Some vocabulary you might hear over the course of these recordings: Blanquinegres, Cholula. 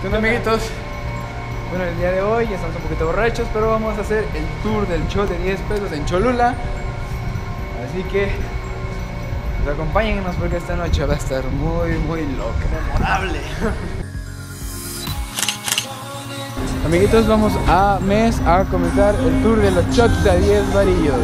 ¿Qué onda, amiguitos? Bueno, el día de hoy ya estamos un poquito borrachos, pero vamos a hacer el tour del show de 10 pesos en Cholula. Así que pues, acompáñennos porque esta noche va a estar muy loca. Memorable. Amiguitos, vamos a MES a comenzar el tour de los shots de 10 varillos.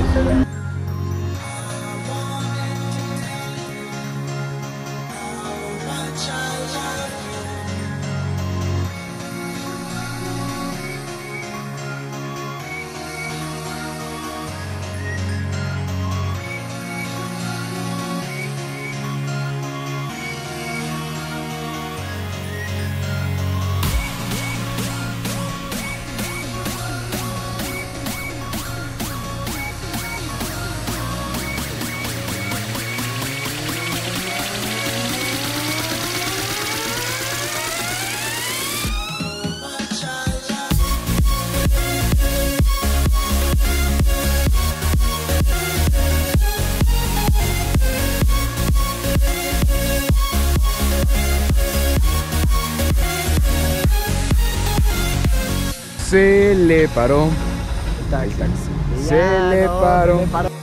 Se le paró el taxi. Se le paró.